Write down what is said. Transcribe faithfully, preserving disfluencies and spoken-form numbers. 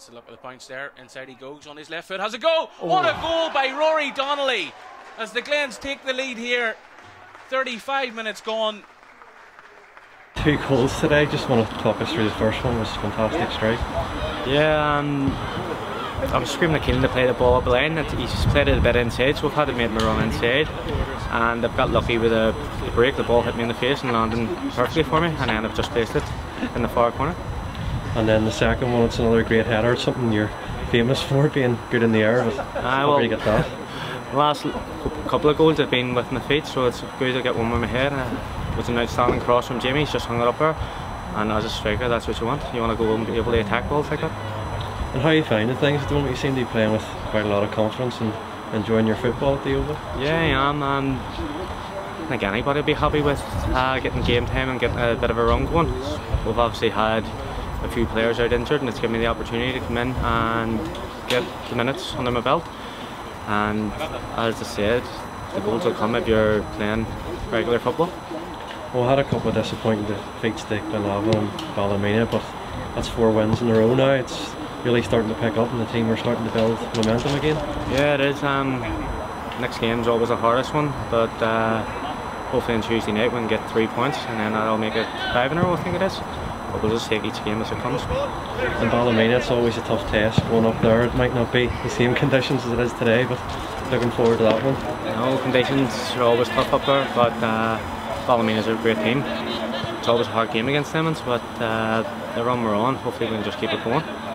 gets a look at the bounce there. Inside he goes on his left foot. Has a go. Oh. What a goal by Rory Donnelly as the Glens take the lead here. thirty-five minutes gone. Two goals today. Just want to talk us through the first one. It was a fantastic strike. Yeah, um, I'm screaming at Keelan to play the ball up the line. He's played it a bit inside, so I've had to make my run inside. And I've got lucky with a break. The ball hit me in the face and landed perfectly for me. And then I've just placed it in the far corner. And then the second one, it's another great header. It's something you're famous for, being good in the air. But I will get that. Last couple of goals have been with my feet, so it's good to get one with my head. It was an outstanding cross from Jimmy. He's just hung it up there, and as a striker, that's what you want. You want to go and be able to attack balls like that. And how are you finding things at the moment? You seem to be playing with quite a lot of confidence and enjoying your football at the Oval. Yeah, I am, and I think anybody would be happy with uh, getting game time and getting a bit of a run going. We've obviously had a few players out injured, and it's given me the opportunity to come in and get the minutes under my belt. And as I said, the goals will come if you're playing regular football. Well, I had a couple of disappointing defeats to Lavo and Balamina, but that's four wins in a row now. It's really starting to pick up, and the team are starting to build momentum again. Yeah, it is. Um, next game's always the hardest one, but uh, hopefully on Tuesday night we can get three points, and then that'll make it five in a row, I think it is. But we'll just take each game as it comes. And Ballymena, it's always a tough test going up there. It might not be the same conditions as it is today, but looking forward to that one. No, conditions are always tough up there, but uh, Ballymena's a great team. It's always a hard game against Simmons, but uh, the run we're on, hopefully we can just keep it going.